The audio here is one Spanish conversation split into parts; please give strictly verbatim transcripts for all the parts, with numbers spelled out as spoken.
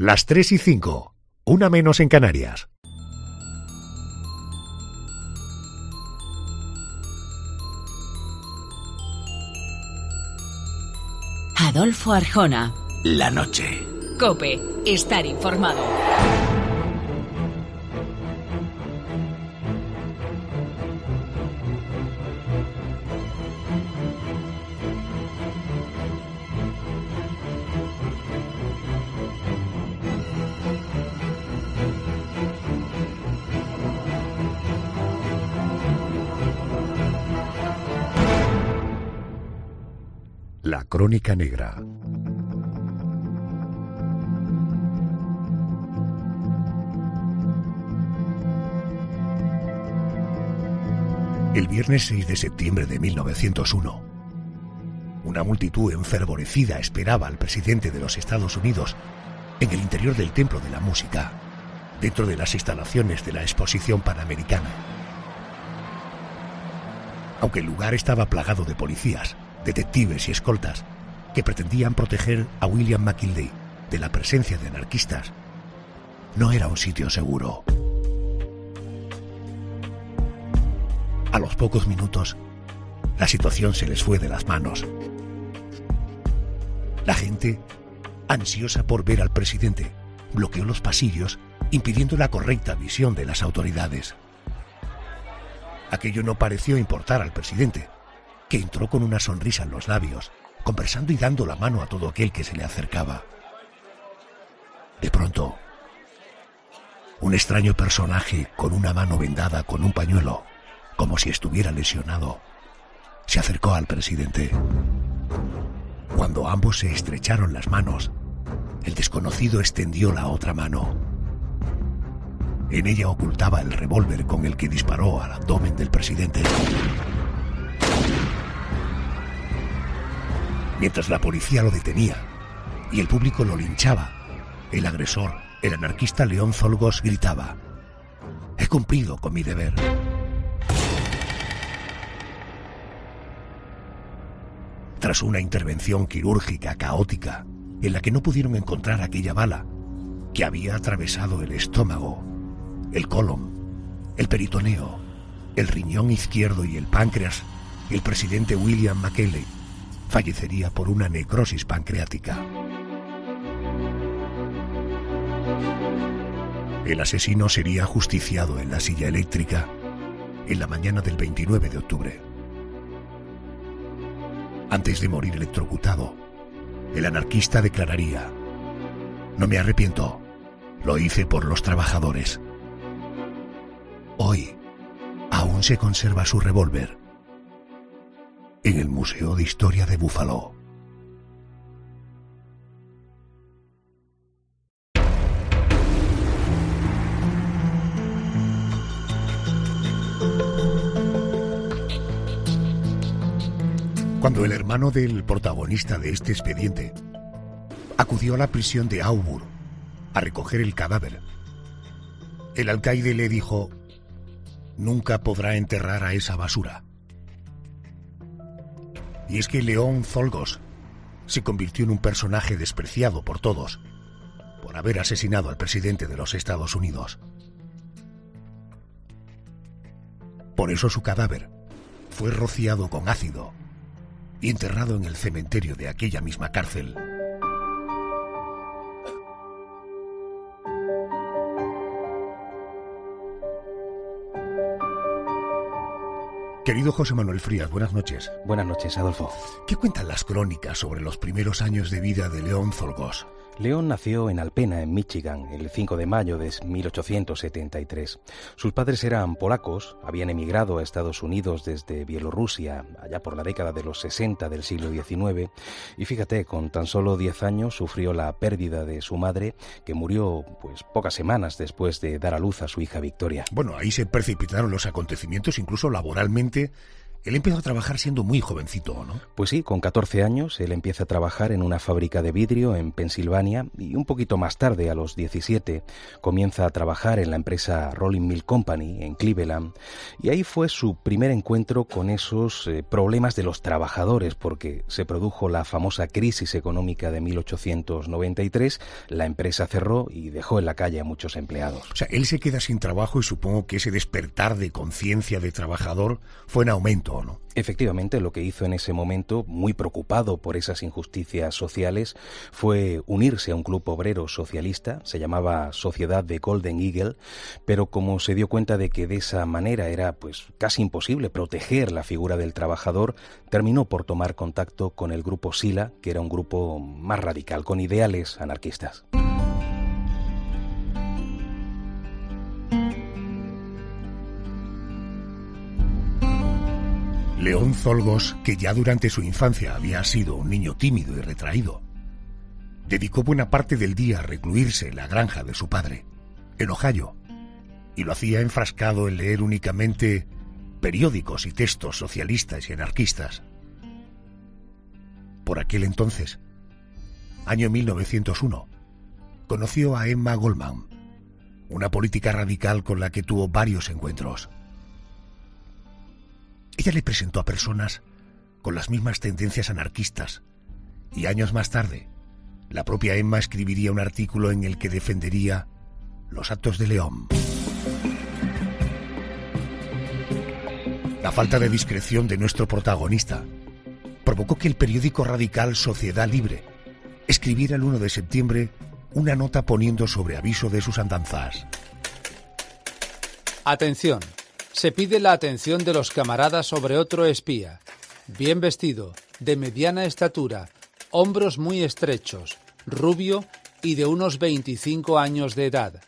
Las tres y cinco, una menos en Canarias. Adolfo Arjona. La noche. COPE. Estar informado. La Crónica Negra. El viernes seis de septiembre de mil novecientos uno, una multitud enfervorecida esperaba al presidente de los Estados Unidos en el interior del Templo de la Música, dentro de las instalaciones de la Exposición Panamericana. Aunque el lugar estaba plagado de policías, detectives y escoltas que pretendían proteger a William McKinley de la presencia de anarquistas, no era un sitio seguro. A los pocos minutos, la situación se les fue de las manos. La gente, ansiosa por ver al presidente, bloqueó los pasillos, impidiendo la correcta visión de las autoridades. Aquello no pareció importar al presidente, que entró con una sonrisa en los labios, conversando y dando la mano a todo aquel que se le acercaba. De pronto, un extraño personaje con una mano vendada con un pañuelo, como si estuviera lesionado, se acercó al presidente. Cuando ambos se estrecharon las manos, el desconocido extendió la otra mano. En ella ocultaba el revólver con el que disparó al abdomen del presidente. Mientras la policía lo detenía y el público lo linchaba, el agresor, el anarquista Leon Czolgosz, gritaba: «He cumplido con mi deber». Tras una intervención quirúrgica caótica, en la que no pudieron encontrar aquella bala, que había atravesado el estómago, el colon, el peritoneo, el riñón izquierdo y el páncreas, el presidente William McKinley fallecería por una necrosis pancreática. El asesino sería ajusticiado en la silla eléctrica en la mañana del veintinueve de octubre. Antes de morir electrocutado, el anarquista declararía: «No me arrepiento, lo hice por los trabajadores». Hoy, aún se conserva su revólver en el Museo de Historia de Buffalo. Cuando el hermano del protagonista de este expediente acudió a la prisión de Auburn a recoger el cadáver, el alcaide le dijo: «Nunca podrá enterrar a esa basura». Y es que Leon Czolgosz se convirtió en un personaje despreciado por todos por haber asesinado al presidente de los Estados Unidos. Por eso su cadáver fue rociado con ácido y enterrado en el cementerio de aquella misma cárcel. Querido José Manuel Frías, buenas noches. Buenas noches, Adolfo. ¿Qué cuentan las crónicas sobre los primeros años de vida de Leon Czolgosz? Leon nació en Alpena, en Míchigan, el cinco de mayo de mil ochocientos setenta y tres. Sus padres eran polacos, habían emigrado a Estados Unidos desde Bielorrusia, allá por la década de los sesenta del siglo diecinueve, y fíjate, con tan solo diez años sufrió la pérdida de su madre, que murió pues pocas semanas después de dar a luz a su hija Victoria. Bueno, ahí se precipitaron los acontecimientos, incluso laboralmente, Él empezó a trabajar siendo muy jovencito, ¿no? Pues sí, con catorce años él empieza a trabajar en una fábrica de vidrio en Pensilvania y un poquito más tarde, a los diecisiete, comienza a trabajar en la empresa Rolling Mill Company en Cleveland, y ahí fue su primer encuentro con esos eh, problemas de los trabajadores, porque se produjo la famosa crisis económica de mil ochocientos noventa y tres, la empresa cerró y dejó en la calle a muchos empleados. O sea, él se queda sin trabajo y supongo que ese despertar de conciencia de trabajador fue en aumento. No. Efectivamente, lo que hizo en ese momento, muy preocupado por esas injusticias sociales, fue unirse a un club obrero socialista, se llamaba Sociedad de Golden Eagle, pero como se dio cuenta de que de esa manera era pues casi imposible proteger la figura del trabajador, terminó por tomar contacto con el grupo SILA, que era un grupo más radical, con ideales anarquistas. León Czolgosz, que ya durante su infancia había sido un niño tímido y retraído, dedicó buena parte del día a recluirse en la granja de su padre, en Ohio, y lo hacía enfrascado en leer únicamente periódicos y textos socialistas y anarquistas. Por aquel entonces, año mil novecientos uno, conoció a Emma Goldman, una política radical con la que tuvo varios encuentros. Ella le presentó a personas con las mismas tendencias anarquistas y años más tarde la propia Emma escribiría un artículo en el que defendería los actos de León. La falta de discreción de nuestro protagonista provocó que el periódico radical Sociedad Libre escribiera el uno de septiembre una nota poniendo sobre aviso de sus andanzas. Atención. Se pide la atención de los camaradas sobre otro espía, bien vestido, de mediana estatura, hombros muy estrechos, rubio y de unos veinticinco años de edad.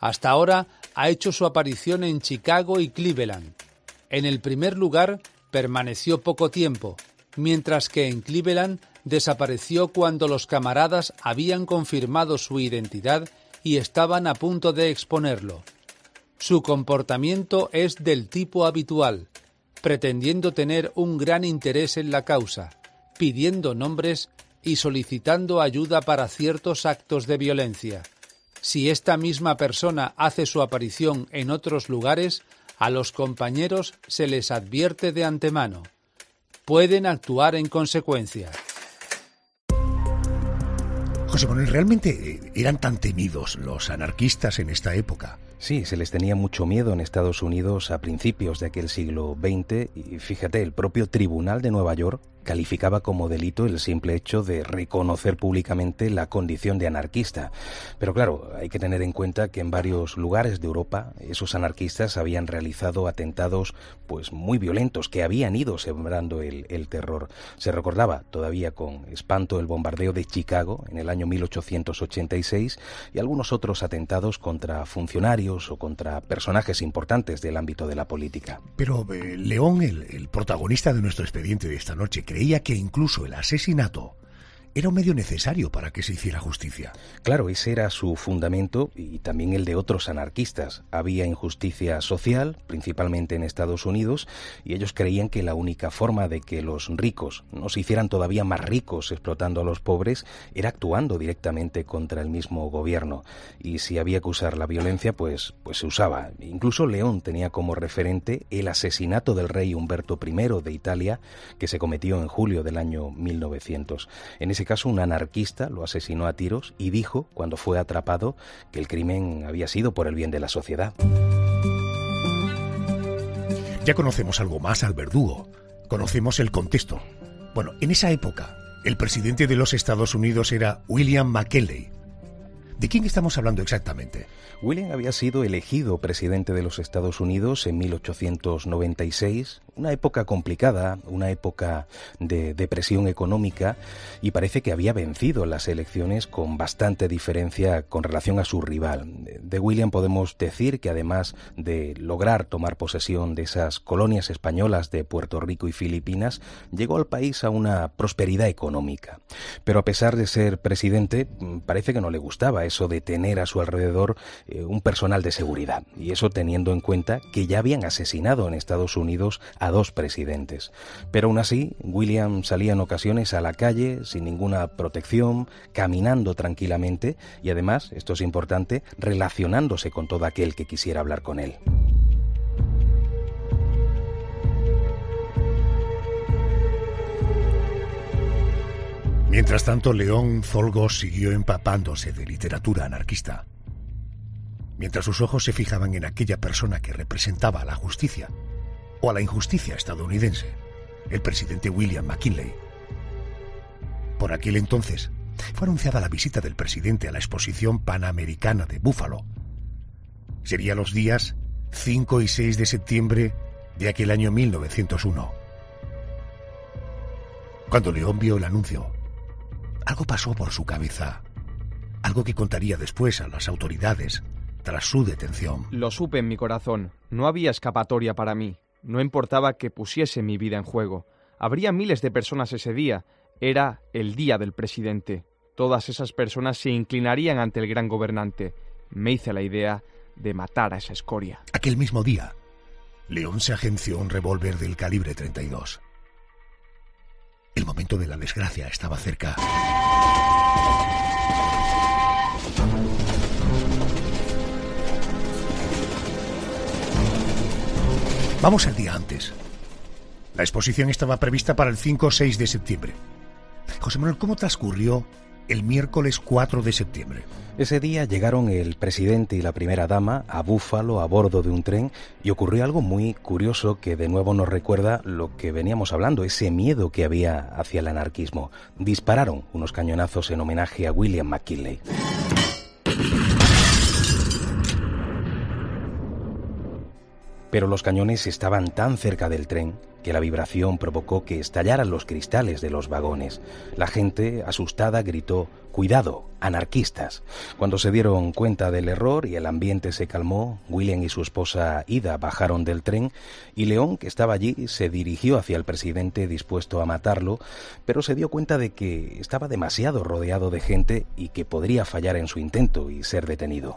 Hasta ahora ha hecho su aparición en Chicago y Cleveland. En el primer lugar permaneció poco tiempo, mientras que en Cleveland desapareció cuando los camaradas habían confirmado su identidad y estaban a punto de exponerlo. Su comportamiento es del tipo habitual, pretendiendo tener un gran interés en la causa, pidiendo nombres y solicitando ayuda para ciertos actos de violencia. Si esta misma persona hace su aparición en otros lugares, a los compañeros se les advierte de antemano. Pueden actuar en consecuencia. José Manuel, ¿realmente eran tan temidos los anarquistas en esta época? Sí, se les tenía mucho miedo en Estados Unidos a principios de aquel siglo veinte y fíjate, el propio Tribunal de Nueva York calificaba como delito el simple hecho de reconocer públicamente la condición de anarquista. Pero claro, hay que tener en cuenta que en varios lugares de Europa esos anarquistas habían realizado atentados pues muy violentos que habían ido sembrando el, el terror. Se recordaba todavía con espanto el bombardeo de Chicago en el año mil ochocientos ochenta y seis y algunos otros atentados contra funcionarios o contra personajes importantes del ámbito de la política. Pero eh, León, el, el protagonista de nuestro expediente de esta noche, creía que incluso el asesinato era un medio necesario para que se hiciera justicia. Claro, ese era su fundamento y también el de otros anarquistas. Había injusticia social, principalmente en Estados Unidos, y ellos creían que la única forma de que los ricos no se hicieran todavía más ricos explotando a los pobres era actuando directamente contra el mismo gobierno. Y si había que usar la violencia, pues, pues se usaba. Incluso León tenía como referente el asesinato del rey Humberto primero de Italia, que se cometió en julio del año mil novecientos. En ese En ese caso, un anarquista lo asesinó a tiros y dijo, cuando fue atrapado, que el crimen había sido por el bien de la sociedad. Ya conocemos algo más al verdugo, conocemos el contexto. Bueno, en esa época, el presidente de los Estados Unidos era William McKinley. ¿De quién estamos hablando exactamente? William había sido elegido presidente de los Estados Unidos en mil ochocientos noventa y seis, una época complicada, una época de depresión económica, y parece que había vencido las elecciones con bastante diferencia con relación a su rival. de William podemos decir que además de lograr tomar posesión de esas colonias españolas de Puerto Rico y Filipinas, llegó al país a una prosperidad económica. Pero a pesar de ser presidente, parece que no le gustaba eso de tener a su alrededor eh, un personal de seguridad, y eso teniendo en cuenta que ya habían asesinado en Estados Unidos a dos presidentes. Pero aún así, William salía en ocasiones a la calle sin ninguna protección, caminando tranquilamente y además, esto es importante, relacionándose con todo aquel que quisiera hablar con él. Mientras tanto, León Czolgosz siguió empapándose de literatura anarquista. Mientras sus ojos se fijaban en aquella persona que representaba a la justicia o a la injusticia estadounidense, el presidente William McKinley. Por aquel entonces fue anunciada la visita del presidente a la Exposición Panamericana de Buffalo. Sería los días cinco y seis de septiembre de aquel año mil novecientos uno. Cuando León vio el anuncio, algo pasó por su cabeza, algo que contaría después a las autoridades tras su detención. Lo supe en mi corazón, no había escapatoria para mí, no importaba que pusiese mi vida en juego. Habría miles de personas ese día, era el día del presidente. Todas esas personas se inclinarían ante el gran gobernante. Me hice la idea de matar a esa escoria. Aquel mismo día, León se agenció un revólver del calibre treinta y dos. El momento de la desgracia estaba cerca. Vamos al día antes. La exposición estaba prevista para el cinco o seis de septiembre. José Manuel, ¿cómo transcurrió el miércoles cuatro de septiembre? Ese día llegaron el presidente y la primera dama a Búfalo a bordo de un tren y ocurrió algo muy curioso que de nuevo nos recuerda lo que veníamos hablando, ese miedo que había hacia el anarquismo. Dispararon unos cañonazos en homenaje a William McKinley. Pero los cañones estaban tan cerca del tren que la vibración provocó que estallaran los cristales de los vagones. La gente, asustada, gritó: «¡Cuidado, anarquistas!». Cuando se dieron cuenta del error y el ambiente se calmó, William y su esposa Ida bajaron del tren y León, que estaba allí, se dirigió hacia el presidente dispuesto a matarlo, pero se dio cuenta de que estaba demasiado rodeado de gente y que podría fallar en su intento y ser detenido.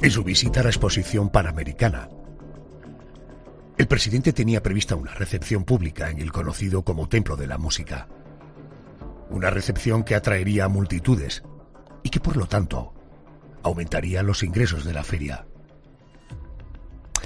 En su visita a la Exposición Panamericana, el presidente tenía prevista una recepción pública en el conocido como Templo de la Música. Una recepción que atraería a multitudes y que, por lo tanto, aumentaría los ingresos de la feria.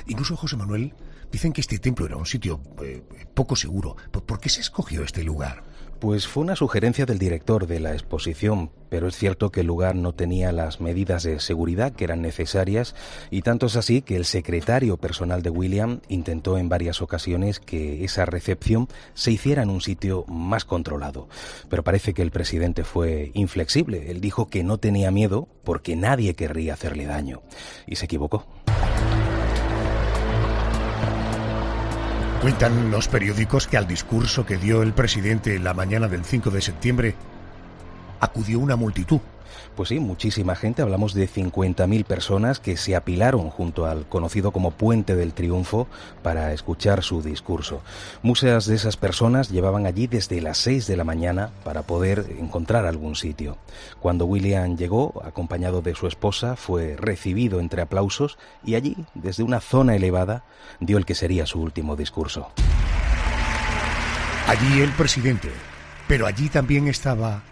Incluso, José Manuel, dicen que este templo era un sitio eh, poco seguro. ¿Por qué se escogió este lugar? Pues fue una sugerencia del director de la exposición, pero es cierto que el lugar no tenía las medidas de seguridad que eran necesarias y tanto es así que el secretario personal de William intentó en varias ocasiones que esa recepción se hiciera en un sitio más controlado. Pero parece que el presidente fue inflexible. Él dijo que no tenía miedo porque nadie querría hacerle daño. Y se equivocó. Cuentan los periódicos que al discurso que dio el presidente en la mañana del cinco de septiembre acudió una multitud. Pues sí, muchísima gente, hablamos de cincuenta mil personas que se apilaron junto al conocido como Puente del Triunfo para escuchar su discurso. Muchas de esas personas llevaban allí desde las seis de la mañana para poder encontrar algún sitio. Cuando William llegó, acompañado de su esposa, fue recibido entre aplausos y allí, desde una zona elevada, dio el que sería su último discurso. Allí el presidente, pero allí también estaba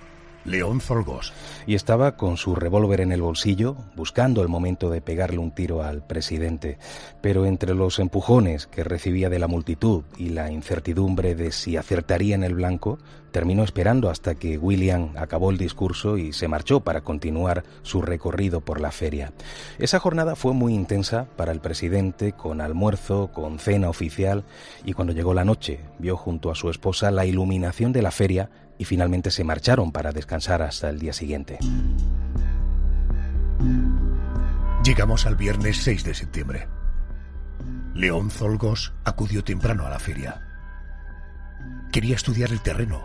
León Czolgosz. Y estaba con su revólver en el bolsillo, buscando el momento de pegarle un tiro al presidente. Pero entre los empujones que recibía de la multitud y la incertidumbre de si acertaría en el blanco, terminó esperando hasta que William acabó el discurso y se marchó para continuar su recorrido por la feria. Esa jornada fue muy intensa para el presidente, con almuerzo, con cena oficial, y cuando llegó la noche, vio junto a su esposa la iluminación de la feria y finalmente se marcharon para descansar hasta el día siguiente. Llegamos al viernes seis de septiembre. León Czolgosz acudió temprano a la feria. Quería estudiar el terreno,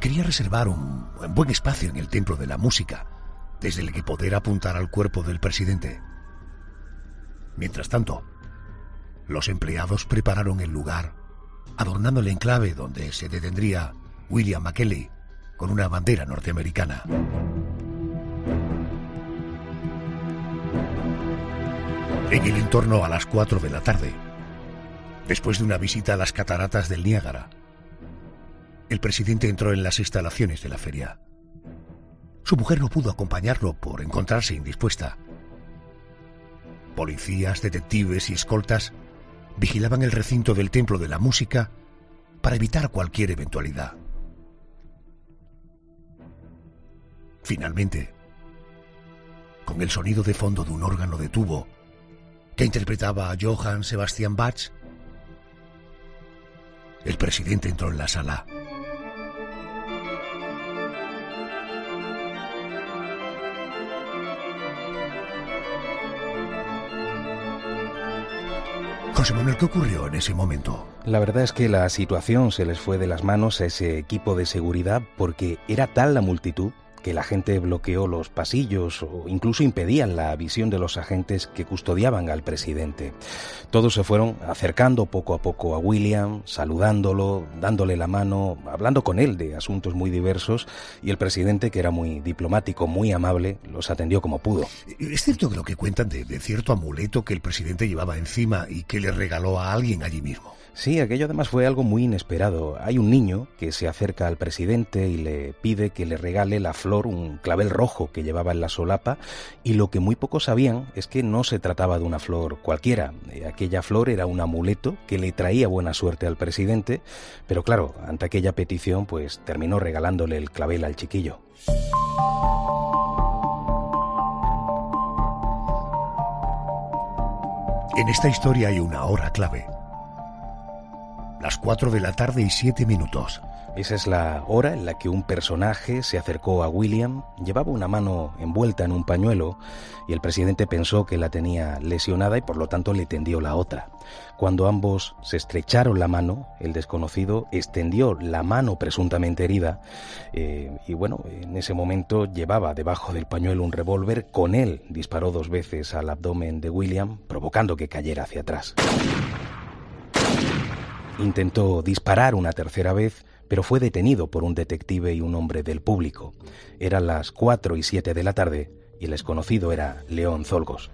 Quería reservar un buen espacio en el Templo de la Música, desde el que poder apuntar al cuerpo del presidente. Mientras tanto, los empleados prepararon el lugar, adornando el enclave donde se detendría William McKinley con una bandera norteamericana. En el entorno a las cuatro de la tarde, después de una visita a las cataratas del Niágara, el presidente entró en las instalaciones de la feria. Su mujer no pudo acompañarlo por encontrarse indispuesta. Policías, detectives y escoltas vigilaban el recinto del Templo de la Música para evitar cualquier eventualidad. Finalmente, con el sonido de fondo de un órgano de tubo que interpretaba a Johann Sebastian Bach, el presidente entró en la sala. José Manuel, ¿qué ocurrió en ese momento? La verdad es que la situación se les fue de las manos a ese equipo de seguridad, porque era tal la multitud que la gente bloqueó los pasillos o incluso impedían la visión de los agentes que custodiaban al presidente. Todos se fueron acercando poco a poco a William, saludándolo, dándole la mano, hablando con él de asuntos muy diversos, y el presidente, que era muy diplomático, muy amable, los atendió como pudo. ¿Es cierto que lo que cuentan de, de cierto amuleto que el presidente llevaba encima y que le regaló a alguien allí mismo? Sí, aquello además fue algo muy inesperado. Hay un niño que se acerca al presidente y le pide que le regale la flor, un clavel rojo que llevaba en la solapa, y lo que muy pocos sabían es que no se trataba de una flor cualquiera. Aquella flor era un amuleto que le traía buena suerte al presidente, pero claro, ante aquella petición, pues terminó regalándole el clavel al chiquillo. En esta historia hay una hora clave. Las cuatro de la tarde y siete minutos. Esa es la hora en la que un personaje se acercó a William, llevaba una mano envuelta en un pañuelo y el presidente pensó que la tenía lesionada y por lo tanto le tendió la otra. Cuando ambos se estrecharon la mano, el desconocido extendió la mano presuntamente herida eh, y bueno, en ese momento llevaba debajo del pañuelo un revólver. Con él disparó dos veces al abdomen de William, provocando que cayera hacia atrás. Intentó disparar una tercera vez, pero fue detenido por un detective y un hombre del público. Eran las cuatro y siete de la tarde y el desconocido era Leon Czolgosz.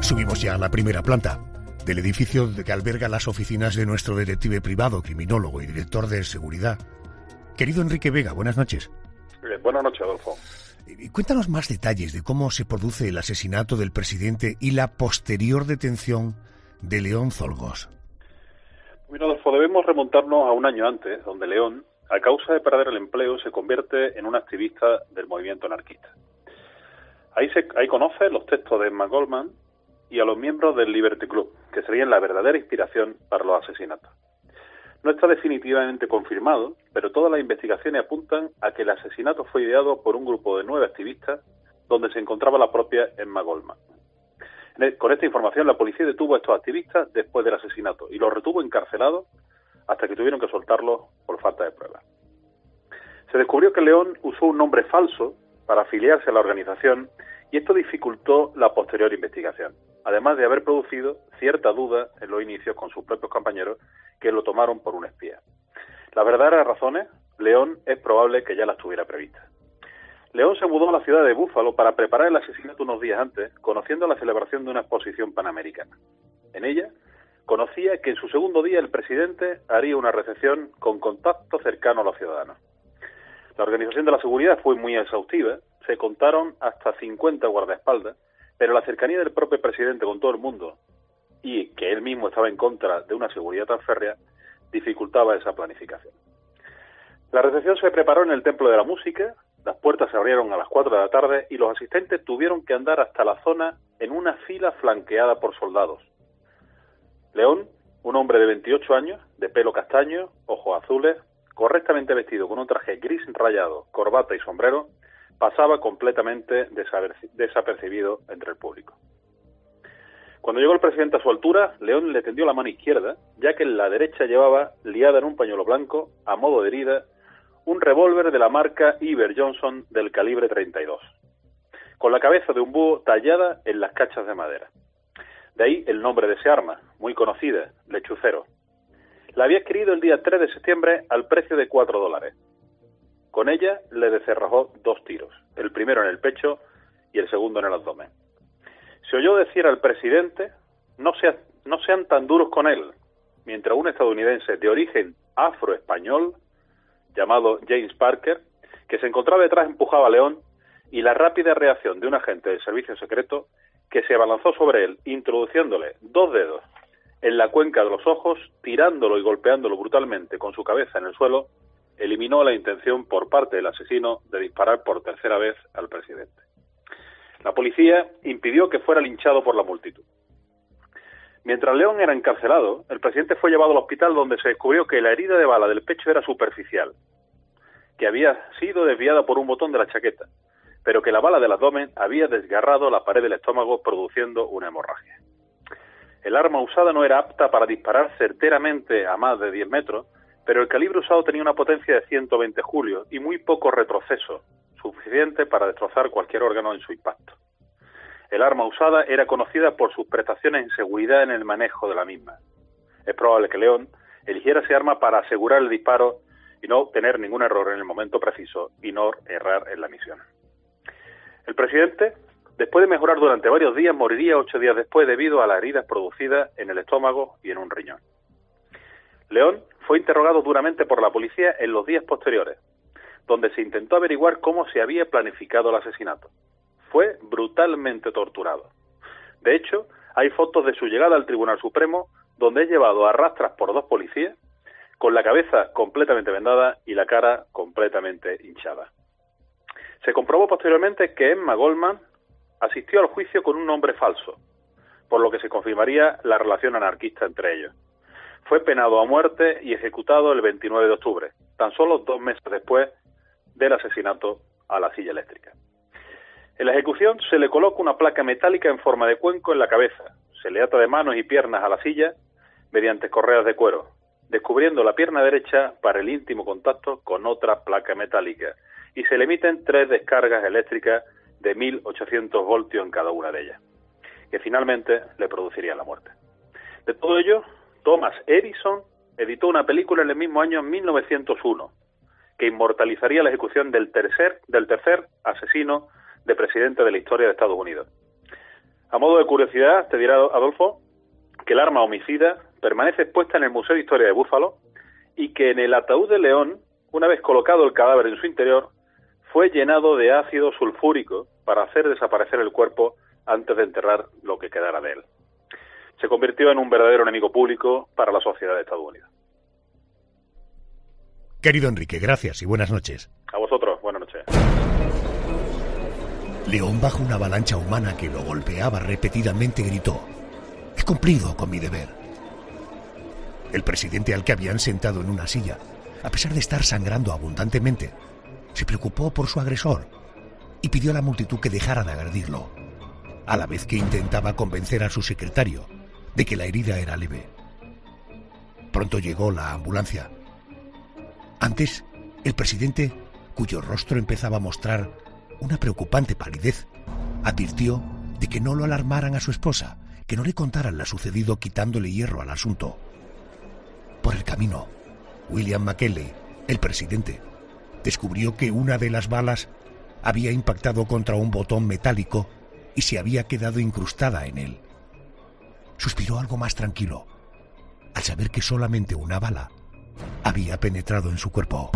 Subimos ya a la primera planta del edificio que alberga las oficinas de nuestro detective privado, criminólogo y director de seguridad. Querido Enrique Vega, buenas noches. Eh, buenas noches, Adolfo. Cuéntanos más detalles de cómo se produce el asesinato del presidente y la posterior detención de Leon Czolgosz. Mira, Adolfo, debemos remontarnos a un año antes, donde León, a causa de perder el empleo, se convierte en un activista del movimiento anarquista. Ahí, se, ahí conoce los textos de Emma Goldman y a los miembros del Liberty Club, que serían la verdadera inspiración para los asesinatos. No está definitivamente confirmado, pero todas las investigaciones apuntan a que el asesinato fue ideado por un grupo de nueve activistas, donde se encontraba la propia Emma Goldman. Con esta información, la policía detuvo a estos activistas después del asesinato y los retuvo encarcelados hasta que tuvieron que soltarlos por falta de pruebas. Se descubrió que León usó un nombre falso para afiliarse a la organización y esto dificultó la posterior investigación, además de haber producido cierta duda en los inicios con sus propios compañeros, que lo tomaron por un espía. Las verdaderas razones, León es probable que ya las tuviera previstas. León se mudó a la ciudad de Buffalo para preparar el asesinato unos días antes, conociendo la celebración de una exposición panamericana. En ella, conocía que en su segundo día el presidente haría una recepción con contacto cercano a los ciudadanos. La organización de la seguridad fue muy exhaustiva, se contaron hasta cincuenta guardaespaldas, pero la cercanía del propio presidente con todo el mundo y que él mismo estaba en contra de una seguridad tan férrea dificultaba esa planificación. La recepción se preparó en el Templo de la Música, las puertas se abrieron a las cuatro de la tarde y los asistentes tuvieron que andar hasta la zona en una fila flanqueada por soldados. León, un hombre de veintiocho años, de pelo castaño, ojos azules, correctamente vestido con un traje gris rayado, corbata y sombrero, pasaba completamente desapercibido entre el público. Cuando llegó el presidente a su altura, León le tendió la mano izquierda, ya que en la derecha llevaba, liada en un pañuelo blanco, a modo de herida, un revólver de la marca Iver Johnson del calibre treinta y dos, con la cabeza de un búho tallada en las cachas de madera. De ahí el nombre de ese arma, muy conocida, lechucero. La había adquirido el día tres de septiembre al precio de cuatro dólares. Con ella le descerrajó dos tiros, el primero en el pecho y el segundo en el abdomen. Se oyó decir al presidente, no, sea, no sean tan duros con él, mientras un estadounidense de origen afroespañol, llamado James Parker, que se encontraba detrás, empujaba a León, y la rápida reacción de un agente del servicio secreto que se abalanzó sobre él, introduciéndole dos dedos en la cuenca de los ojos, tirándolo y golpeándolo brutalmente con su cabeza en el suelo, eliminó la intención por parte del asesino de disparar por tercera vez al presidente. La policía impidió que fuera linchado por la multitud. Mientras León era encarcelado, el presidente fue llevado al hospital, donde se descubrió que la herida de bala del pecho era superficial, que había sido desviada por un botón de la chaqueta, pero que la bala del abdomen había desgarrado la pared del estómago, produciendo una hemorragia. El arma usada no era apta para disparar certeramente a más de diez metros, pero el calibre usado tenía una potencia de ciento veinte julios y muy poco retroceso, suficiente para destrozar cualquier órgano en su impacto. El arma usada era conocida por sus prestaciones en seguridad en el manejo de la misma. Es probable que León eligiera ese arma para asegurar el disparo y no tener ningún error en el momento preciso y no errar en la misión. El presidente, después de mejorar durante varios días, moriría ocho días después debido a las heridas producidas en el estómago y en un riñón. León fue interrogado duramente por la policía en los días posteriores, donde se intentó averiguar cómo se había planificado el asesinato. Fue brutalmente torturado. De hecho, hay fotos de su llegada al Tribunal Supremo, donde es llevado a rastras por dos policías, con la cabeza completamente vendada y la cara completamente hinchada. Se comprobó posteriormente que Emma Goldman asistió al juicio con un nombre falso, por lo que se confirmaría la relación anarquista entre ellos. Fue penado a muerte y ejecutado el veintinueve de octubre, tan solo dos meses después del asesinato a la silla eléctrica. En la ejecución se le coloca una placa metálica en forma de cuenco en la cabeza, se le ata de manos y piernas a la silla mediante correas de cuero, descubriendo la pierna derecha para el íntimo contacto con otra placa metálica, y se le emiten tres descargas eléctricas de mil ochocientos voltios en cada una de ellas, que finalmente le produciría la muerte. De todo ello, Thomas Edison editó una película en el mismo año mil novecientos uno, que inmortalizaría la ejecución del tercer, del tercer asesino de presidente de la historia de Estados Unidos. A modo de curiosidad, te dirá Adolfo que el arma homicida permanece expuesta en el Museo de Historia de Buffalo y que en el ataúd de León, una vez colocado el cadáver en su interior, fue llenado de ácido sulfúrico para hacer desaparecer el cuerpo antes de enterrar lo que quedara de él. Se convirtió en un verdadero enemigo público para la sociedad de Estados Unidos. Querido Enrique, gracias y buenas noches. A vosotros, buenas noches. León, bajo una avalancha humana que lo golpeaba repetidamente, gritó: «He cumplido con mi deber». El presidente, al que habían sentado en una silla, a pesar de estar sangrando abundantemente, se preocupó por su agresor y pidió a la multitud que dejara de agredirlo, a la vez que intentaba convencer a su secretario de que la herida era leve. Pronto llegó la ambulancia. Antes, el presidente, cuyo rostro empezaba a mostrar una preocupante palidez, advirtió de que no lo alarmaran a su esposa, que no le contaran lo sucedido, quitándole hierro al asunto. Por el camino, William McKinley, el presidente, descubrió que una de las balas había impactado contra un botón metálico y se había quedado incrustada en él. Suspiró algo más tranquilo al saber que solamente una bala había penetrado en su cuerpo.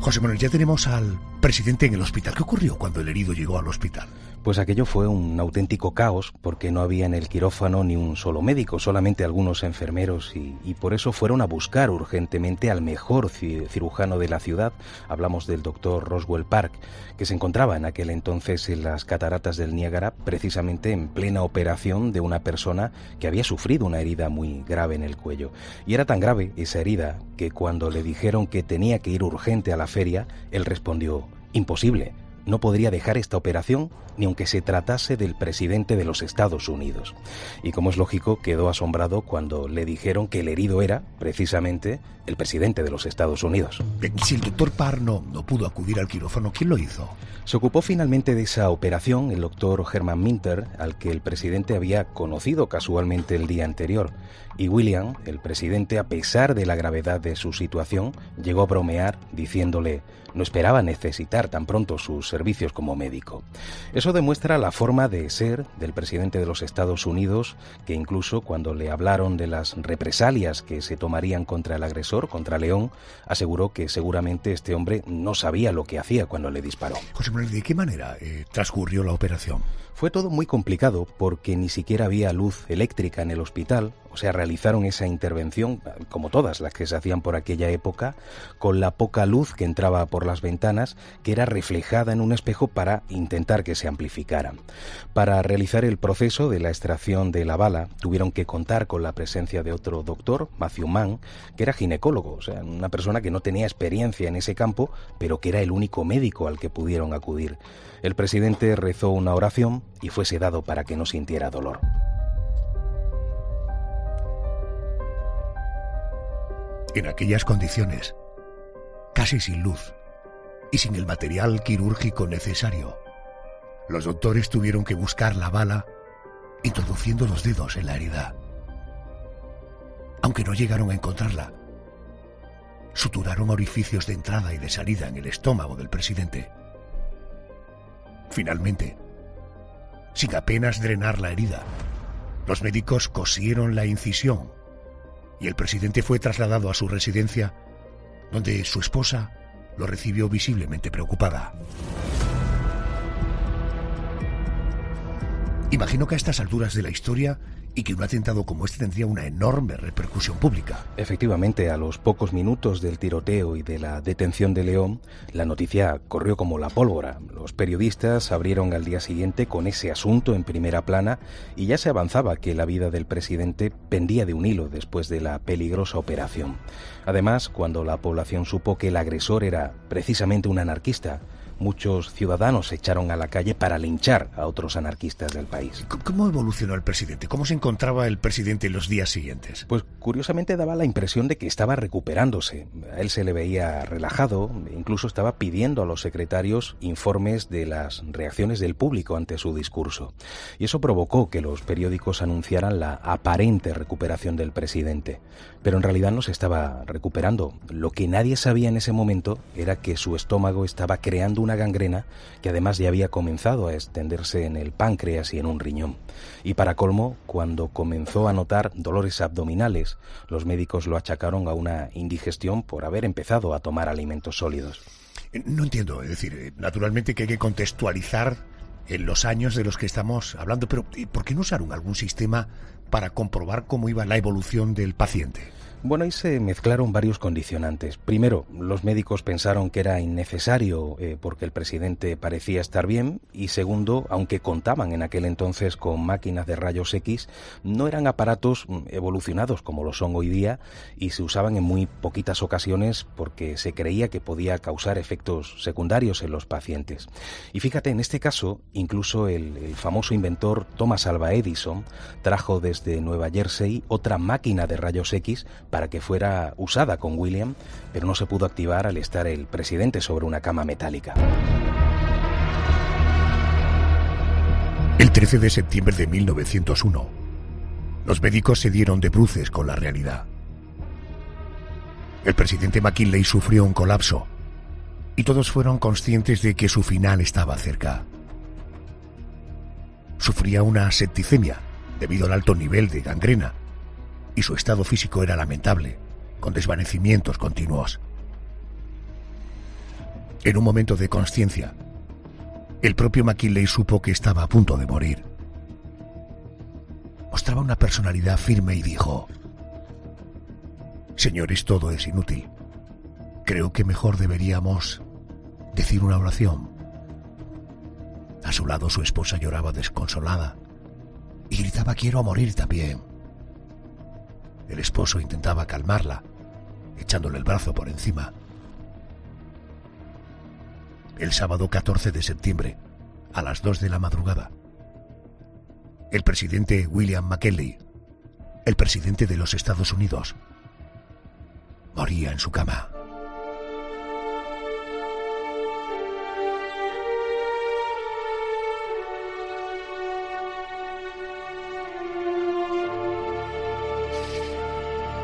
José Manuel, ya tenemos al presidente en el hospital. ¿Qué ocurrió cuando el herido llegó al hospital? Pues aquello fue un auténtico caos, porque no había en el quirófano ni un solo médico, solamente algunos enfermeros, y, y por eso fueron a buscar urgentemente al mejor cirujano de la ciudad, hablamos del doctor Roswell Park, que se encontraba en aquel entonces en las cataratas del Niágara, precisamente en plena operación de una persona que había sufrido una herida muy grave en el cuello. Y era tan grave esa herida que cuando le dijeron que tenía que ir urgente a la feria, él respondió: imposible. No podría dejar esta operación ni aunque se tratase del presidente de los Estados Unidos. Y como es lógico, quedó asombrado cuando le dijeron que el herido era, precisamente, el presidente de los Estados Unidos. Si el doctor Parr no, no pudo acudir al quirófano, ¿quién lo hizo? Se ocupó finalmente de esa operación el doctor Herman Minter, al que el presidente había conocido casualmente el día anterior. Y William, el presidente, a pesar de la gravedad de su situación, llegó a bromear diciéndole: no esperaba necesitar tan pronto sus servicios como médico. Eso demuestra la forma de ser del presidente de los Estados Unidos, que incluso cuando le hablaron de las represalias que se tomarían contra el agresor, contra León, aseguró que seguramente este hombre no sabía lo que hacía cuando le disparó. José Manuel, ¿de qué manera eh, transcurrió la operación? Fue todo muy complicado porque ni siquiera había luz eléctrica en el hospital. O sea, realizaron esa intervención, como todas las que se hacían por aquella época, con la poca luz que entraba por las ventanas, que era reflejada en un espejo para intentar que se amplificara. Para realizar el proceso de la extracción de la bala, tuvieron que contar con la presencia de otro doctor, Matthew Mann, que era ginecólogo, o sea, una persona que no tenía experiencia en ese campo, pero que era el único médico al que pudieron acudir. El presidente rezó una oración y fue sedado para que no sintiera dolor. En aquellas condiciones, casi sin luz y sin el material quirúrgico necesario, los doctores tuvieron que buscar la bala introduciendo los dedos en la herida. Aunque no llegaron a encontrarla, suturaron orificios de entrada y de salida en el estómago del presidente. Finalmente, sin apenas drenar la herida, los médicos cosieron la incisión y el presidente fue trasladado a su residencia, donde su esposa lo recibió visiblemente preocupada. Imagino que a estas alturas de la historia y que un atentado como este tendría una enorme repercusión pública. Efectivamente, a los pocos minutos del tiroteo y de la detención de León, la noticia corrió como la pólvora. Los periodistas abrieron al día siguiente con ese asunto en primera plana y ya se avanzaba que la vida del presidente pendía de un hilo después de la peligrosa operación. Además, cuando la población supo que el agresor era precisamente un anarquista, muchos ciudadanos se echaron a la calle para linchar a otros anarquistas del país. ¿Cómo evolucionó el presidente? ¿Cómo se encontraba el presidente en los días siguientes? Pues curiosamente daba la impresión de que estaba recuperándose. A él se le veía relajado, incluso estaba pidiendo a los secretarios informes de las reacciones del público ante su discurso. Y eso provocó que los periódicos anunciaran la aparente recuperación del presidente. Pero en realidad no se estaba recuperando. Lo que nadie sabía en ese momento era que su estómago estaba creando una Una gangrena que además ya había comenzado a extenderse en el páncreas y en un riñón. Y para colmo, cuando comenzó a notar dolores abdominales, los médicos lo achacaron a una indigestión por haber empezado a tomar alimentos sólidos. No entiendo, es decir, naturalmente que hay que contextualizar en los años de los que estamos hablando, pero ¿por qué no usaron algún sistema para comprobar cómo iba la evolución del paciente? Bueno, ahí se mezclaron varios condicionantes. Primero, los médicos pensaron que era innecesario eh, porque el presidente parecía estar bien. Y segundo, aunque contaban en aquel entonces con máquinas de rayos X, no eran aparatos evolucionados como lo son hoy día y se usaban en muy poquitas ocasiones porque se creía que podía causar efectos secundarios en los pacientes. Y fíjate, en este caso, incluso el, el famoso inventor Thomas Alva Edison trajo desde Nueva Jersey otra máquina de rayos X para que fuera usada con William, pero no se pudo activar al estar el presidente sobre una cama metálica. El trece de septiembre de mil novecientos uno, los médicos se dieron de bruces con la realidad. El presidente McKinley sufrió un colapso y todos fueron conscientes de que su final estaba cerca. Sufría una septicemia debido al alto nivel de gangrena y su estado físico era lamentable, con desvanecimientos continuos. En un momento de conciencia, El propio McKinley supo que estaba a punto de morir. Mostraba una personalidad firme y dijo: «Señores, todo es inútil. Creo que mejor deberíamos decir una oración». A su lado su esposa lloraba desconsolada y gritaba: «Quiero morir también». El esposo intentaba calmarla, echándole el brazo por encima. El sábado catorce de septiembre, a las dos de la madrugada, el presidente William McKinley, el presidente de los Estados Unidos, moría en su cama.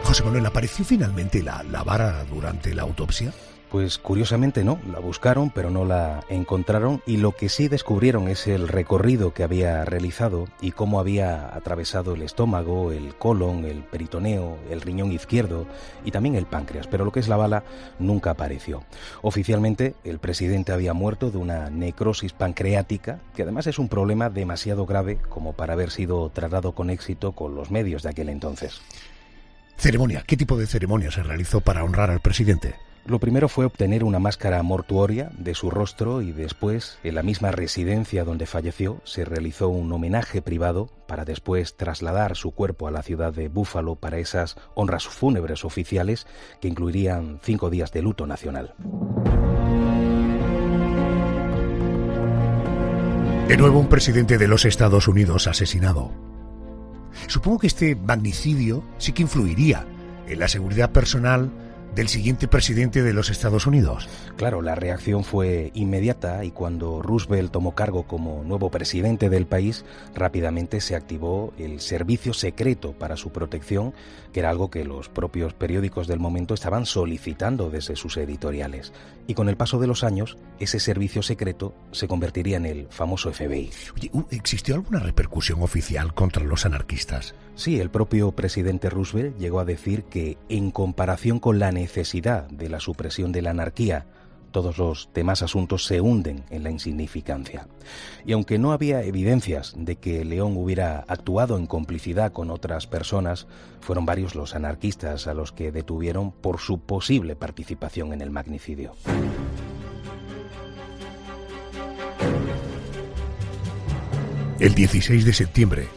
José Manuel, ¿apareció finalmente la, la vara durante la autopsia? Pues curiosamente no, la buscaron pero no la encontraron, y lo que sí descubrieron es el recorrido que había realizado y cómo había atravesado el estómago, el colon, el peritoneo, el riñón izquierdo y también el páncreas, pero lo que es la bala nunca apareció. Oficialmente el presidente había muerto de una necrosis pancreática, que además es un problema demasiado grave como para haber sido tratado con éxito con los medios de aquel entonces. Ceremonia. ¿Qué tipo de ceremonia se realizó para honrar al presidente? Lo primero fue obtener una máscara mortuoria de su rostro y después, en la misma residencia donde falleció, se realizó un homenaje privado para después trasladar su cuerpo a la ciudad de Buffalo para esas honras fúnebres oficiales que incluirían cinco días de luto nacional. De nuevo un presidente de los Estados Unidos asesinado. Supongo que este magnicidio sí que influiría en la seguridad personal del siguiente presidente de los Estados Unidos. Claro, la reacción fue inmediata y cuando Roosevelt tomó cargo como nuevo presidente del país, rápidamente se activó el servicio secreto para su protección, que era algo que los propios periódicos del momento estaban solicitando desde sus editoriales. Y con el paso de los años, ese servicio secreto se convertiría en el famoso F B I. Oye, ¿existió alguna repercusión oficial contra los anarquistas? Sí, el propio presidente Roosevelt llegó a decir que, en comparación con la necesidad de la supresión de la anarquía, todos los demás asuntos se hunden en la insignificancia. Y aunque no había evidencias de que León hubiera actuado en complicidad con otras personas, fueron varios los anarquistas a los que detuvieron por su posible participación en el magnicidio. El dieciséis de septiembre,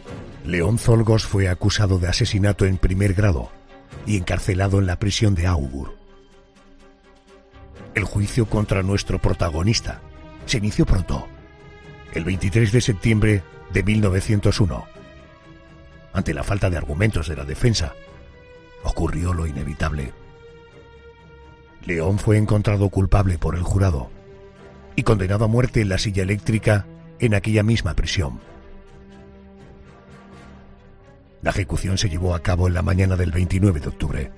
León Czolgosz fue acusado de asesinato en primer grado y encarcelado en la prisión de Auburn. El juicio contra nuestro protagonista se inició pronto, el veintitrés de septiembre de mil novecientos uno. Ante la falta de argumentos de la defensa, ocurrió lo inevitable. León fue encontrado culpable por el jurado y condenado a muerte en la silla eléctrica en aquella misma prisión. La ejecución se llevó a cabo en la mañana del veintinueve de octubre.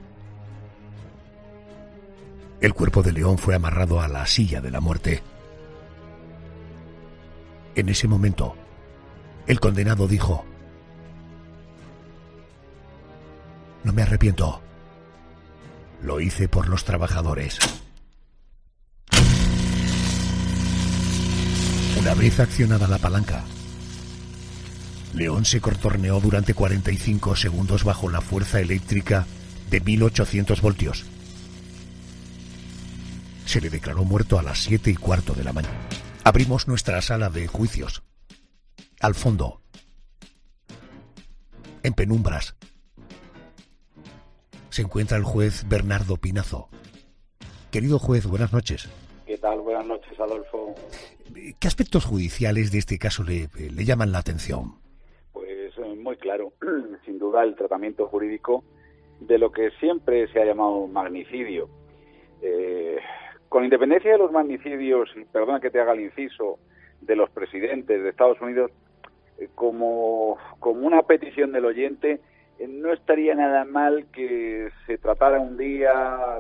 El cuerpo de León fue amarrado a la silla de la muerte. En ese momento, el condenado dijo: «No me arrepiento. Lo hice por los trabajadores». Una vez accionada la palanca, León se contorneó durante cuarenta y cinco segundos bajo la fuerza eléctrica de mil ochocientos voltios. Se le declaró muerto a las siete y cuarto de la mañana. Abrimos nuestra sala de juicios. Al fondo, en penumbras, se encuentra el juez Bernardo Pinazo. Querido juez, buenas noches. ¿Qué tal? Buenas noches, Adolfo. ¿Qué aspectos judiciales de este caso le, le llaman la atención? Muy claro, sin duda el tratamiento jurídico de lo que siempre se ha llamado magnicidio. Eh, con independencia de los magnicidios, y perdona que te haga el inciso, de los presidentes de Estados Unidos, eh, como, como una petición del oyente, eh, no estaría nada mal que se tratara un día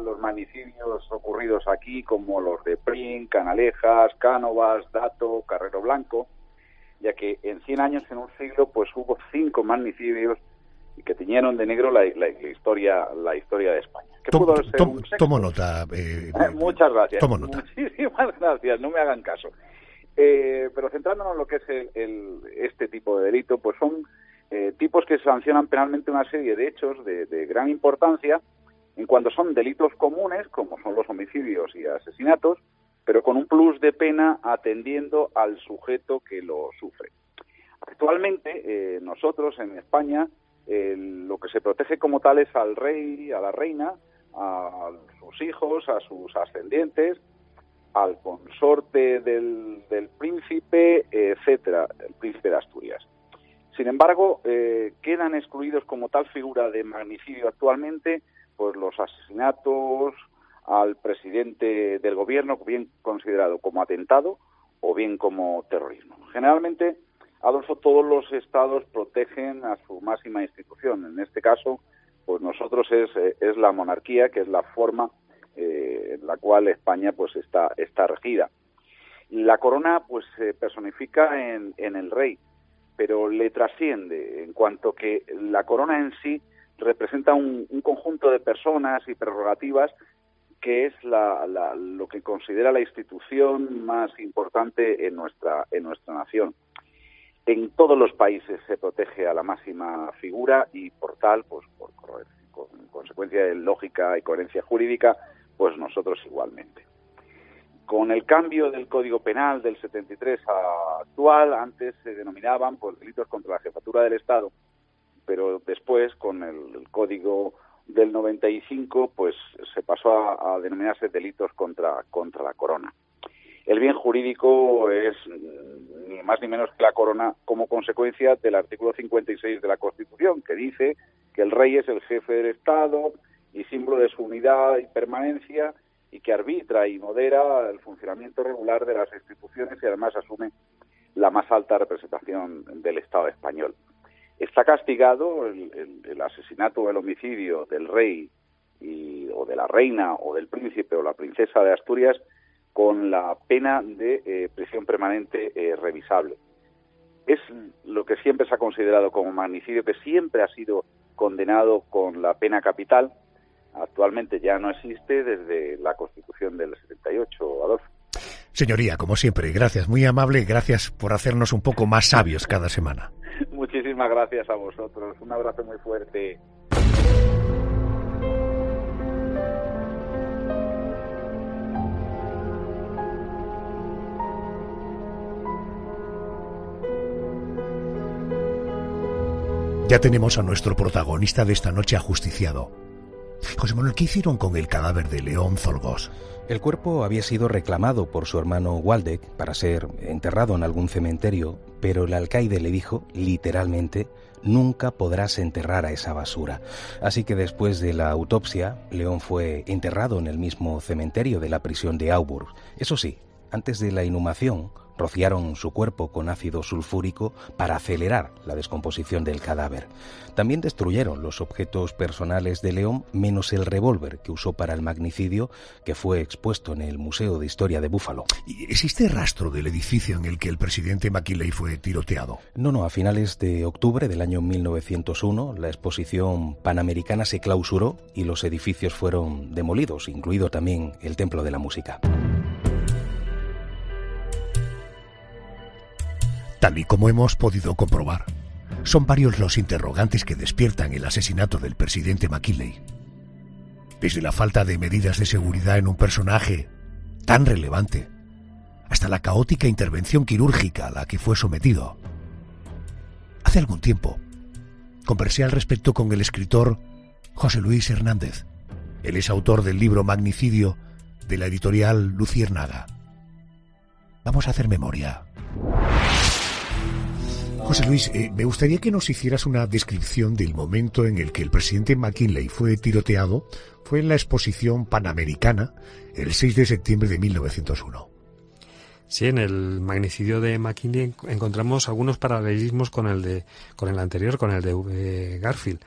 los magnicidios ocurridos aquí, como los de Pring, Canalejas, Cánovas, Dato, Carrero Blanco, ya que en cien años, en un siglo, pues hubo cinco magnicidios que teñieron de negro la, la, la historia la historia de España. ¿Qué tom, pudo ser tom, un sexto? Tomo nota. Eh, Muchas gracias. Tomo nota. Muchísimas gracias, no me hagan caso. Eh, pero centrándonos en lo que es el, el, este tipo de delito, pues son eh, tipos que sancionan penalmente una serie de hechos de, de gran importancia en cuanto son delitos comunes, como son los homicidios y asesinatos, pero con un plus de pena atendiendo al sujeto que lo sufre. Actualmente, eh, nosotros en España, eh, lo que se protege como tal es al rey, a la reina, a sus hijos, a sus ascendientes, al consorte del, del príncipe, etcétera, el príncipe de Asturias. Sin embargo, eh, quedan excluidos como tal figura de magnicidio actualmente pues los asesinatos al presidente del gobierno, bien considerado como atentado o bien como terrorismo. Generalmente, Adolfo, todos los estados protegen a su máxima institución. En este caso, pues nosotros es, es la monarquía, que es la forma Eh, en la cual España pues está, está regida. La corona pues se personifica en, en el rey, pero le trasciende en cuanto que la corona en sí representa un, un conjunto de personas y prerrogativas que es la, la, lo que considera la institución más importante en nuestra, en nuestra nación. En todos los países se protege a la máxima figura y por tal, pues por con consecuencia de lógica y coherencia jurídica, pues nosotros igualmente. Con el cambio del Código Penal del setenta y tres a actual, antes se denominaban pues delitos contra la jefatura del Estado, pero después con el, el Código del noventa y cinco pues se pasó a, a denominarse delitos contra, contra la corona. El bien jurídico es ni más ni menos que la corona como consecuencia del artículo cincuenta y seis de la Constitución, que dice que el rey es el jefe del Estado y símbolo de su unidad y permanencia, y que arbitra y modera el funcionamiento regular de las instituciones y además asume la más alta representación del Estado español. Está castigado el, el, el asesinato o el homicidio del rey y, o de la reina o del príncipe o la princesa de Asturias con la pena de eh, prisión permanente eh, revisable. Es lo que siempre se ha considerado como magnicidio, que siempre ha sido condenado con la pena capital. Actualmente ya no existe desde la Constitución del setenta y ocho, Adolfo. Señoría, como siempre, gracias, muy amable, gracias por hacernos un poco más sabios cada semana. Muchísimas gracias a vosotros, un abrazo muy fuerte. Ya tenemos a nuestro protagonista de esta noche ajusticiado. José Manuel, ¿qué hicieron con el cadáver de León Czolgosz? El cuerpo había sido reclamado por su hermano Waldeck para ser enterrado en algún cementerio, pero el alcaide le dijo, literalmente, nunca podrás enterrar a esa basura. Así que después de la autopsia, León fue enterrado en el mismo cementerio de la prisión de Auburn. Eso sí, antes de la inhumación, rociaron su cuerpo con ácido sulfúrico para acelerar la descomposición del cadáver. También destruyeron los objetos personales de León, menos el revólver que usó para el magnicidio, que fue expuesto en el Museo de Historia de Buffalo. ¿Existe rastro del edificio en el que el presidente McKinley fue tiroteado? No, no. A finales de octubre del año mil novecientos uno, la Exposición Panamericana se clausuró y los edificios fueron demolidos, incluido también el Templo de la Música. Tal y como hemos podido comprobar, son varios los interrogantes que despiertan el asesinato del presidente McKinley. Desde la falta de medidas de seguridad en un personaje tan relevante, hasta la caótica intervención quirúrgica a la que fue sometido. Hace algún tiempo, conversé al respecto con el escritor José Luis Hernández. Él es autor del libro Magnicidio, de la editorial Luciérnaga. Vamos a hacer memoria. José Luis, eh, me gustaría que nos hicieras una descripción del momento en el que el presidente McKinley fue tiroteado. Fue en la Exposición Panamericana, el seis de septiembre de mil novecientos uno. Sí, en el magnicidio de McKinley encontramos algunos paralelismos con el de, con el anterior, con el de eh, Garfield.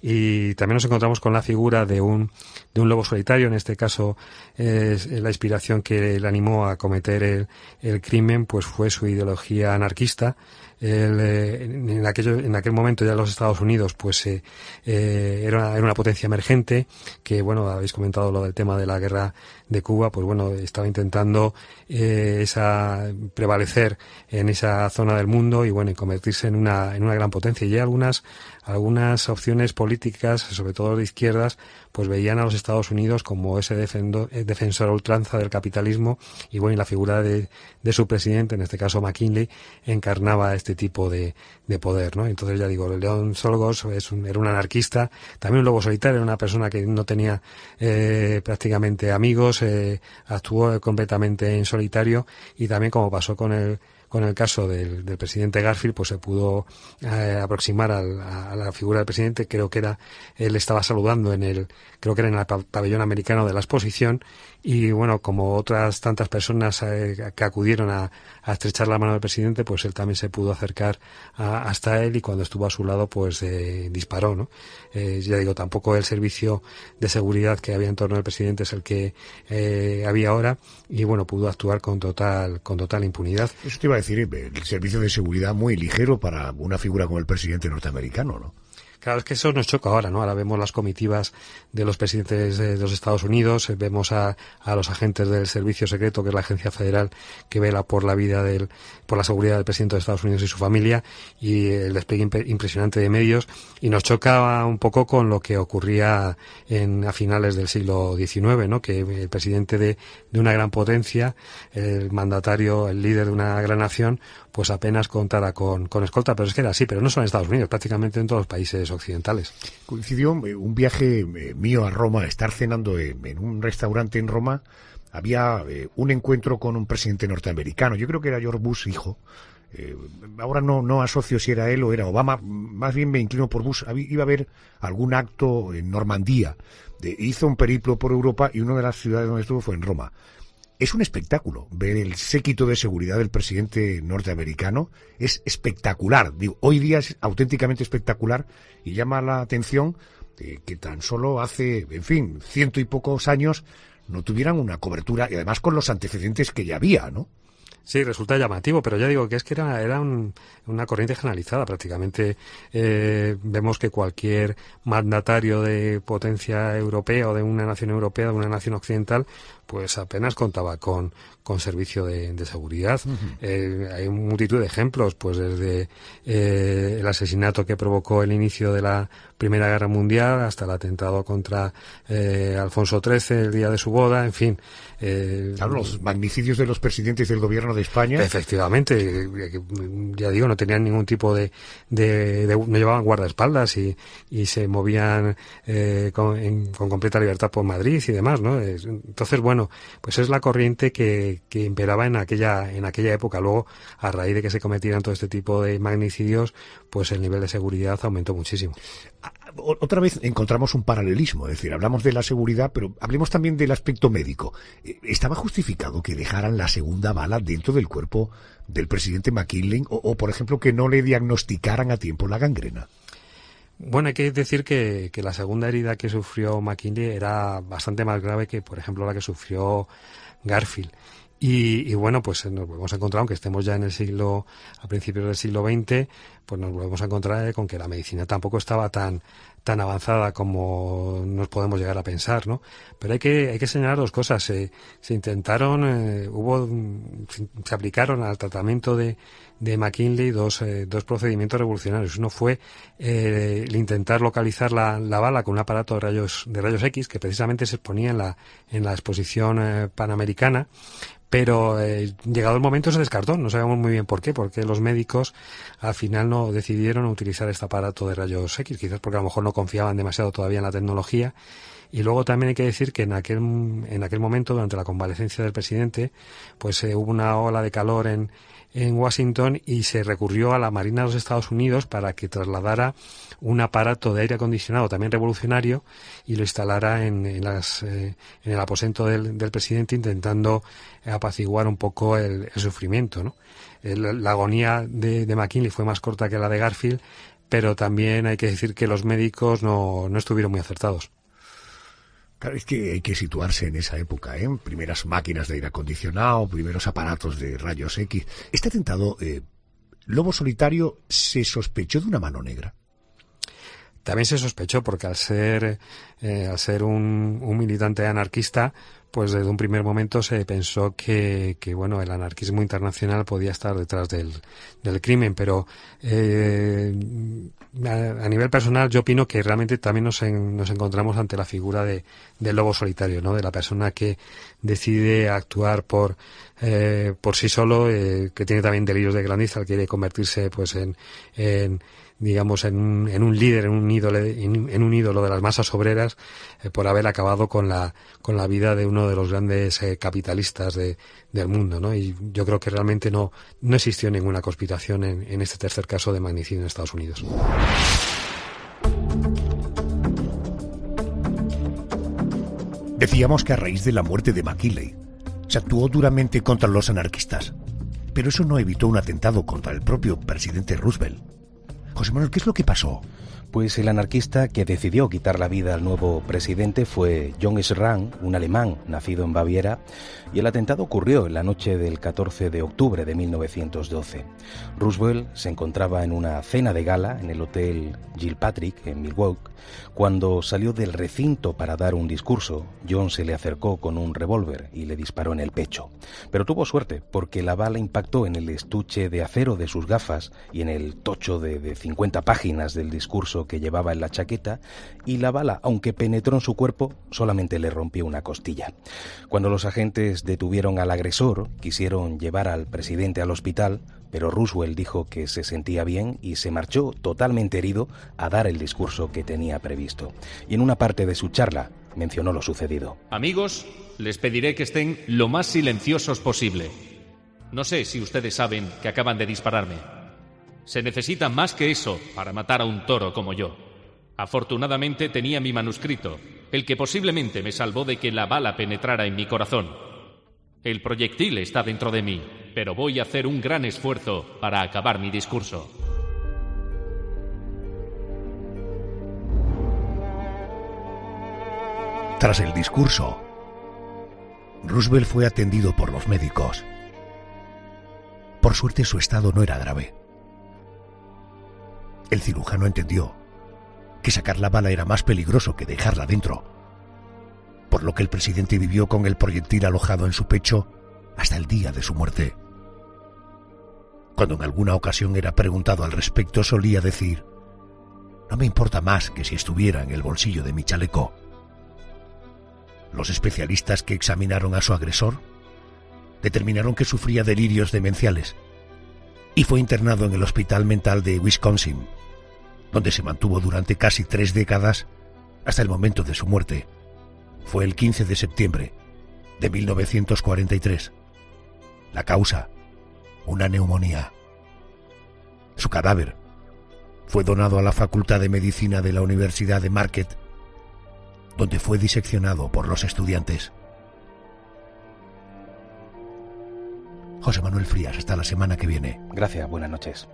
Y también nos encontramos con la figura de un, de un lobo solitario. En este caso, eh, la inspiración que le animó a cometer el, el crimen pues fue su ideología anarquista, El, en, aquello, en aquel momento ya los Estados Unidos pues eh, eh, era, una, era una potencia emergente que, bueno, habéis comentado lo del tema de la guerra de Cuba, pues bueno, estaba intentando eh, esa prevalecer en esa zona del mundo y bueno, y convertirse en una en una gran potencia. Y algunas algunas opciones políticas, sobre todo de izquierdas, pues veían a los Estados Unidos como ese defendo, defensor a ultranza del capitalismo y bueno, y la figura de, de su presidente, en este caso McKinley, encarnaba este tipo de, de poder, ¿no? Entonces ya digo, Leon Czolgosz es un, era un anarquista, también un lobo solitario, era una persona que no tenía eh, prácticamente amigos, eh, actuó completamente en solitario y también, como pasó con el con el caso del, del presidente Garfield, pues se pudo eh, aproximar al, a la figura del presidente. Creo que era, él estaba saludando en el, creo que era en el pabellón americano de la exposición, y bueno, como otras tantas personas eh, que acudieron a, a estrechar la mano del presidente, pues él también se pudo acercar a, hasta él, y cuando estuvo a su lado, pues eh, disparó, ¿no? Eh, ya digo, tampoco el servicio de seguridad que había en torno al presidente es el que eh, había ahora, y bueno, pudo actuar con total, con total impunidad. Eso te iba a decir, el servicio de seguridad muy ligero para una figura como el presidente norteamericano, ¿no? Claro, es que eso nos choca ahora, ¿no? Ahora vemos las comitivas de los presidentes de los Estados Unidos, vemos a, a los agentes del Servicio Secreto, que es la agencia federal que vela por la vida del, por la seguridad del presidente de Estados Unidos y su familia, y el despliegue imp- impresionante de medios, y nos choca un poco con lo que ocurría en, a finales del siglo diecinueve, ¿no? Que el presidente de, de una gran potencia, el mandatario, el líder de una gran nación, pues apenas contara con, con escolta, pero es que era así, pero no solo en Estados Unidos, prácticamente en todos los países occidentales. Coincidió un viaje mío a Roma, estar cenando en un restaurante en Roma, había un encuentro con un presidente norteamericano, yo creo que era George Bush hijo, ahora no, no asocio si era él o era Obama, más bien me inclino por Bush, iba a haber algún acto en Normandía, hizo un periplo por Europa y una de las ciudades donde estuvo fue en Roma. Es un espectáculo ver el séquito de seguridad del presidente norteamericano, es espectacular, digo, hoy día es auténticamente espectacular y llama la atención eh, que tan solo hace, en fin, ciento y pocos años no tuvieran una cobertura, y además con los antecedentes que ya había, ¿no? Sí, resulta llamativo, pero ya digo que es que era, era un, una corriente generalizada prácticamente. Eh, vemos que cualquier mandatario de potencia europea o de una nación europea, de una nación occidental, pues apenas contaba con, con servicio de, de seguridad. Uh-huh. Eh, hay multitud de ejemplos, pues desde eh, el asesinato que provocó el inicio de la Primera Guerra Mundial hasta el atentado contra eh, Alfonso trece el día de su boda, en fin. Eh, claro, los magnicidios de los presidentes del gobierno de España. Efectivamente, ya digo, no tenían ningún tipo de, de, de no llevaban guardaespaldas y, y se movían eh, con, en, con completa libertad por Madrid y demás, ¿no? Entonces, bueno, pues es la corriente que, que imperaba en aquella en aquella época. Luego, a raíz de que se cometieran todo este tipo de magnicidios, pues el nivel de seguridad aumentó muchísimo. Otra vez encontramos un paralelismo, es decir, hablamos de la seguridad, pero hablemos también del aspecto médico. ¿Estaba justificado que dejaran la segunda bala dentro del cuerpo del presidente McKinley o, o por ejemplo, que no le diagnosticaran a tiempo la gangrena? Bueno, hay que decir que, que la segunda herida que sufrió McKinley era bastante más grave que, por ejemplo, la que sufrió Garfield. Y, y bueno, pues nos volvemos a encontrar, aunque estemos ya en el siglo, a principios del siglo veinte, pues nos volvemos a encontrar con que la medicina tampoco estaba tan tan avanzada como nos podemos llegar a pensar, ¿no? Pero hay que hay que señalar dos cosas. Se, se intentaron, eh, hubo, se aplicaron al tratamiento de, de McKinley dos, eh, dos procedimientos revolucionarios. Uno fue eh, el intentar localizar la, la bala con un aparato de rayos de rayos X que precisamente se exponía en la en la Exposición eh, Panamericana. Pero eh, llegado el momento se descartó, no sabemos muy bien por qué, porque los médicos al final no decidieron utilizar este aparato de rayos X, quizás porque a lo mejor no confiaban demasiado todavía en la tecnología. Y luego también hay que decir que en aquel en aquel momento, durante la convalecencia del presidente, pues eh, hubo una ola de calor en en Washington y se recurrió a la Marina de los Estados Unidos para que trasladara un aparato de aire acondicionado también revolucionario y lo instalara en, en, las, eh, en el aposento del, del presidente, intentando apaciguar un poco el, el sufrimiento, ¿no? El, la agonía de, de McKinley fue más corta que la de Garfield, pero también hay que decir que los médicos no, no estuvieron muy acertados. Claro, es que hay que situarse en esa época, ¿eh? Primeras máquinas de aire acondicionado, primeros aparatos de rayos X. Este atentado eh, Lobo Solitario, ¿se sospechó de una mano negra? También se sospechó, porque al ser, eh, al ser un, un militante anarquista, pues desde un primer momento se pensó que, que bueno, el anarquismo internacional podía estar detrás del, del crimen, pero eh, a, a nivel personal yo opino que realmente también nos, en, nos encontramos ante la figura de, del lobo solitario, ¿no? De la persona que decide actuar por eh, por sí solo, eh, que tiene también delirios de grandeza, quiere convertirse pues en, en digamos en un, en un líder, en un ídolo, en, en un ídolo de las masas obreras, eh, por haber acabado con la con la vida de uno de los grandes eh, capitalistas de, del mundo, ¿no? Y yo creo que realmente no, no existió ninguna conspiración en, en este tercer caso de magnicidio en Estados Unidos. Decíamos que a raíz de la muerte de McKinley se actuó duramente contra los anarquistas, pero eso no evitó un atentado contra el propio presidente Roosevelt. José Manuel, ¿qué es lo que pasó? Pues el anarquista que decidió quitar la vida al nuevo presidente fue John Schrank, un alemán nacido en Baviera, y el atentado ocurrió en la noche del catorce de octubre de mil novecientos doce. Roosevelt se encontraba en una cena de gala en el Hotel Gilpatrick, en Milwaukee. Cuando salió del recinto para dar un discurso, John se le acercó con un revólver y le disparó en el pecho. Pero tuvo suerte, porque la bala impactó en el estuche de acero de sus gafas y en el tocho de, de cincuenta páginas del discurso que llevaba en la chaqueta, y la bala, aunque penetró en su cuerpo, solamente le rompió una costilla. Cuando los agentes detuvieron al agresor, quisieron llevar al presidente al hospital, pero Roosevelt dijo que se sentía bien y se marchó totalmente herido a dar el discurso que tenía previsto. Y en una parte de su charla mencionó lo sucedido. Amigos, les pediré que estén lo más silenciosos posible. No sé si ustedes saben que acaban de dispararme. Se necesita más que eso para matar a un toro como yo. Afortunadamente tenía mi manuscrito, el que posiblemente me salvó de que la bala penetrara en mi corazón. El proyectil está dentro de mí, pero voy a hacer un gran esfuerzo para acabar mi discurso. Tras el discurso, Roosevelt fue atendido por los médicos. Por suerte, su estado no era grave. El cirujano entendió que sacar la bala era más peligroso que dejarla dentro, por lo que el presidente vivió con el proyectil alojado en su pecho hasta el día de su muerte. Cuando en alguna ocasión era preguntado al respecto, solía decir: «No me importa más que si estuviera en el bolsillo de mi chaleco». Los especialistas que examinaron a su agresor determinaron que sufría delirios demenciales y fue internado en el Hospital Mental de Wisconsin, donde se mantuvo durante casi tres décadas hasta el momento de su muerte. Fue el quince de septiembre de mil novecientos cuarenta y tres. La causa, una neumonía. Su cadáver fue donado a la Facultad de Medicina de la Universidad de Marquette, donde fue diseccionado por los estudiantes. José Manuel Frías, hasta la semana que viene. Gracias, buenas noches.